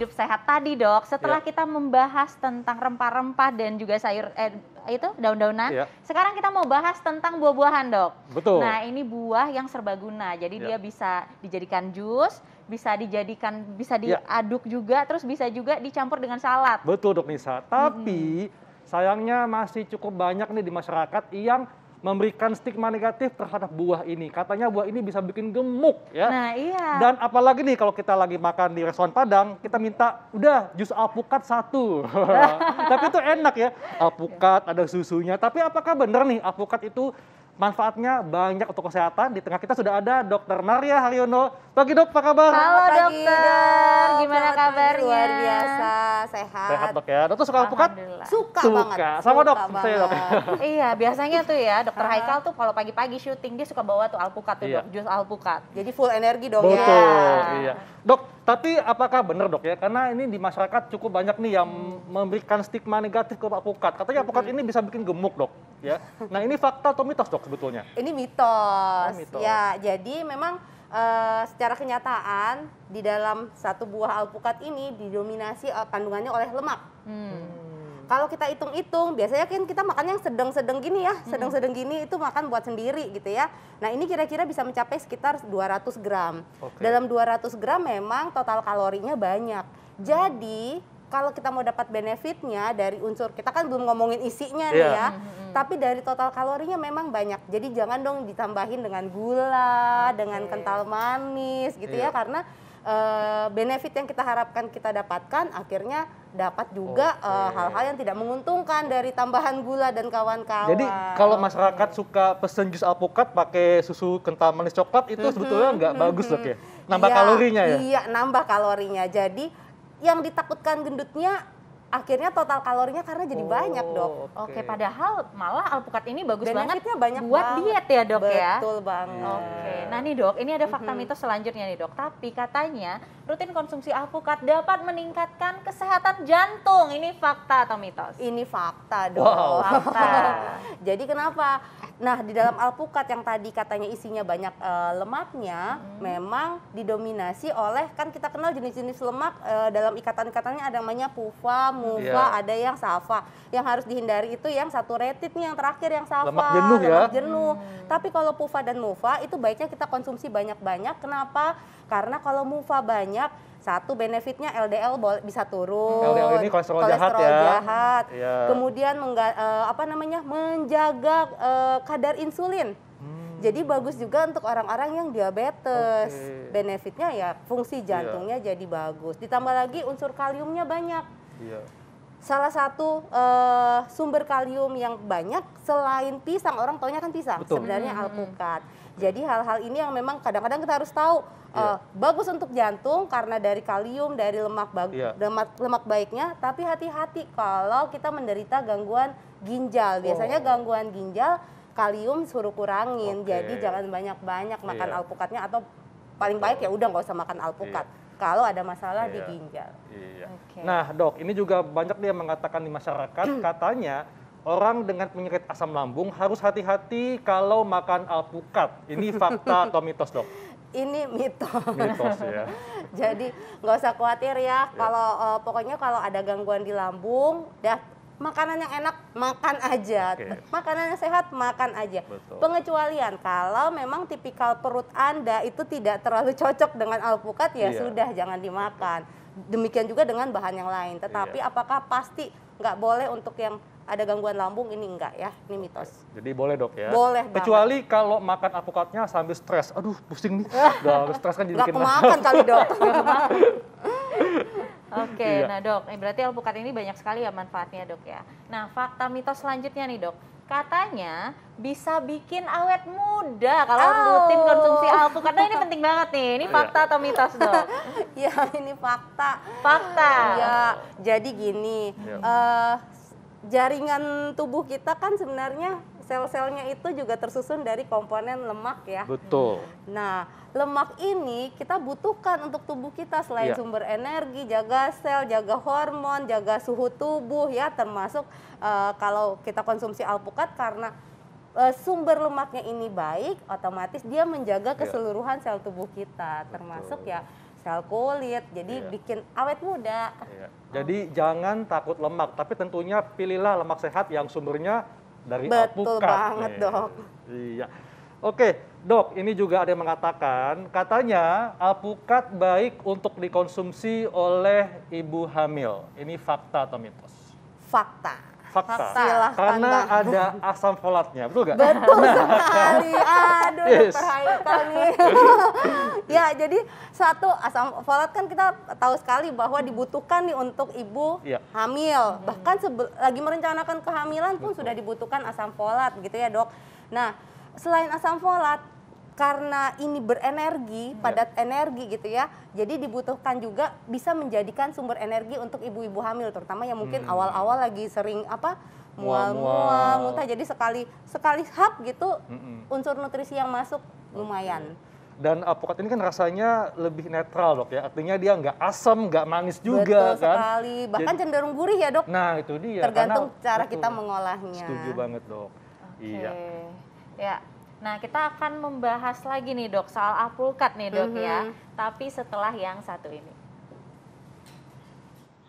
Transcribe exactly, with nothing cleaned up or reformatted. hidup sehat tadi, Dok, setelah ya. kita membahas tentang rempah-rempah dan juga sayur eh, itu daun-daunan, ya. sekarang kita mau bahas tentang buah-buahan, Dok. Betul. Nah, ini buah yang serbaguna, jadi ya. dia bisa dijadikan jus, bisa dijadikan, bisa diaduk ya. juga, terus bisa juga dicampur dengan salad. Betul, Dok Nisa. Tapi hmm. sayangnya masih cukup banyak nih di masyarakat yang memberikan stigma negatif terhadap buah ini. Katanya buah ini bisa bikin gemuk, ya. Nah, iya. Dan apalagi nih kalau kita lagi makan di restoran Padang, kita minta udah jus alpukat satu. Tapi itu enak ya, alpukat ada susunya. Tapi apakah benar nih alpukat itu manfaatnya banyak untuk kesehatan? Di tengah kita sudah ada Dokter Maria Haryono. Pagi, Dok, apa kabar? Halo, Pagi, Dokter. Gimana kabarnya? Luar biasa, sehat. Sehat, Dok, ya. Dokter suka alpukat? Suka, suka banget. Sama, Dok, suka saya, Dok. Iya, biasanya tuh ya, Dokter Haikal tuh kalau pagi-pagi syuting dia suka bawa tuh alpukat tuh, iya. Dok, jus alpukat. Jadi full energi dong. Betul, ya. Betul, iya. Dok, tapi apakah benar, Dok, ya? Karena ini di masyarakat cukup banyak nih yang hmm. memberikan stigma negatif ke alpukat. Katanya alpukat hmm. ini bisa bikin gemuk, Dok. Ya. Nah, ini fakta atau mitos, Dok, sebetulnya? Ini mitos. Oh, mitos. Ya, jadi memang uh, secara kenyataan di dalam satu buah alpukat ini didominasi kandungannya oleh lemak. Hmm. Kalau kita hitung-hitung, biasanya kan kita makan yang sedang-sedang gini ya, sedang-sedang gini itu makan buat sendiri gitu ya. Nah, ini kira-kira bisa mencapai sekitar dua ratus gram. Okay. Dalam dua ratus gram memang total kalorinya banyak. Jadi kalau kita mau dapat benefitnya dari unsur, kita kan belum ngomongin isinya yeah. nih ya, mm-hmm. tapi dari total kalorinya memang banyak. Jadi jangan dong ditambahin dengan gula, okay. dengan kental manis gitu yeah. ya, karena uh, benefit yang kita harapkan kita dapatkan akhirnya dapat juga hal-hal okay. uh, yang tidak menguntungkan dari tambahan gula dan kawan-kawan. Jadi kalau masyarakat okay. suka pesen jus alpukat pakai susu kental manis coklat itu sebetulnya nggak bagus, Dok, ya? Nambah yeah, kalorinya ya? Iya, nambah kalorinya. Jadi yang ditakutkan gendutnya akhirnya total kalorinya karena jadi oh, banyak, Dok. Oke, okay. padahal malah alpukat ini bagus banget banyak buat banget. diet ya, Dok. Betul ya? Betul banget. Oke, okay. nah nih, Dok, ini ada fakta mm-hmm. mitos selanjutnya nih, Dok. Tapi katanya rutin konsumsi alpukat dapat meningkatkan kesehatan jantung. Ini fakta atau mitos? Ini fakta, Dok. Wow. Fakta. Jadi kenapa? Nah, di dalam alpukat yang tadi katanya isinya banyak e, lemaknya, hmm. memang didominasi oleh, kan kita kenal jenis-jenis lemak e, dalam ikatan-ikatannya ada namanya PUFA, MUFA, yeah. ada yang SAFA. Yang harus dihindari itu yang saturated nih, yang terakhir yang SAFA, lemak jenuh. Lemak ya? jenuh. Hmm. Tapi kalau PUFA dan MUFA itu baiknya kita konsumsi banyak-banyak. Kenapa? Karena kalau MUFA banyak, satu benefitnya L D L bisa turun, L D L ini kolesterol, kolesterol jahat, ya. jahat. Ya. Kemudian mengga, uh, apa namanya menjaga uh, kadar insulin. Hmm. Jadi bagus juga untuk orang-orang yang diabetes. Okay. Benefitnya ya fungsi jantungnya ya. jadi bagus. Ditambah lagi unsur kaliumnya banyak. Ya. Salah satu uh, sumber kalium yang banyak selain pisang, orang taunya kan pisang, Betul. sebenarnya hmm. alpukat. Jadi hal-hal ini yang memang kadang-kadang kita harus tahu yeah. uh, bagus untuk jantung karena dari kalium, dari lemak yeah. lemak, lemak baiknya. Tapi hati-hati kalau kita menderita gangguan ginjal. Biasanya oh. gangguan ginjal kalium suruh kurangin. Okay. Jadi jangan banyak-banyak makan yeah. alpukatnya atau paling baik ya udah nggak usah makan alpukat. Yeah. Kalau ada masalah iya. di ginjal. Iya. Okay. Nah, Dok, ini juga banyak dia mengatakan di masyarakat, hmm. katanya orang dengan penyakit asam lambung harus hati-hati kalau makan alpukat. Ini fakta atau mitos, Dok? Ini mitos. Mitos ya. Jadi nggak usah khawatir ya. Yeah. Kalau uh, pokoknya kalau ada gangguan di lambung, dah makanan yang enak makan aja, okay. makanan yang sehat makan aja. Betul. Pengecualian kalau memang tipikal perut Anda itu tidak terlalu cocok dengan alpukat ya iya. sudah jangan dimakan. Demikian juga dengan bahan yang lain. Tetapi iya. apakah pasti nggak boleh untuk yang ada gangguan lambung ini enggak ya? Ini mitos. Jadi boleh, Dok, ya? Boleh banget. Kecuali kalau makan alpukatnya sambil stres. Aduh, pusing nih. Udah stres kan jadi bikin makan kali, Dok. Oke, okay, iya. nah, Dok, berarti alpukat ini banyak sekali ya manfaatnya, Dok, ya. Nah, fakta mitos selanjutnya nih, Dok, katanya bisa bikin awet muda kalau oh. rutin konsumsi alpukat. Nah, ini penting banget nih, ini fakta atau mitos, Dok? Ya, ini fakta. Fakta. Ya, jadi gini, ya. Uh, jaringan tubuh kita kan sebenarnya sel-selnya itu juga tersusun dari komponen lemak ya. Betul. Nah, lemak ini kita butuhkan untuk tubuh kita selain yeah. sumber energi, jaga sel, jaga hormon, jaga suhu tubuh ya, termasuk uh, kalau kita konsumsi alpukat karena uh, sumber lemaknya ini baik, otomatis dia menjaga keseluruhan yeah. sel tubuh kita, termasuk Betul. ya sel kulit, jadi iya. bikin awet muda. Iya. Jadi oh. jangan takut lemak, tapi tentunya pilihlah lemak sehat yang sumbernya dari alpukat. Betul banget nih, Dok. Iya. Oke, Dok, ini juga ada yang mengatakan, katanya alpukat baik untuk dikonsumsi oleh ibu hamil. Ini fakta atau mitos? Fakta. Fakta, Fakta. karena Tanda. ada asam folatnya, betul nggak? Betul nah. sekali, aduh yes. Dokter nih. Ya, jadi satu asam folat kan kita tahu sekali bahwa dibutuhkan nih untuk ibu ya. hamil. Hmm. Bahkan lagi merencanakan kehamilan pun betul. sudah dibutuhkan asam folat gitu ya, Dok. Nah, selain asam folat, karena ini berenergi, padat yeah. energi gitu ya, jadi dibutuhkan juga bisa menjadikan sumber energi untuk ibu-ibu hamil, terutama yang mungkin awal-awal hmm. lagi sering apa mual-mual, muntah, jadi sekali sekali hap gitu mm-mm. unsur nutrisi yang masuk lumayan. Dan alpukat ini kan rasanya lebih netral, Dok, ya, artinya dia nggak asam, nggak manis juga. Betul kan? sekali, bahkan jadi, cenderung gurih ya, Dok. Nah itu dia. Tergantung karena, cara betul. kita mengolahnya. Setuju banget, Dok. Okay. Iya. Ya. Nah, kita akan membahas lagi nih, Dok, soal alpukat nih, Dok, mm-hmm. ya. Tapi setelah yang satu ini.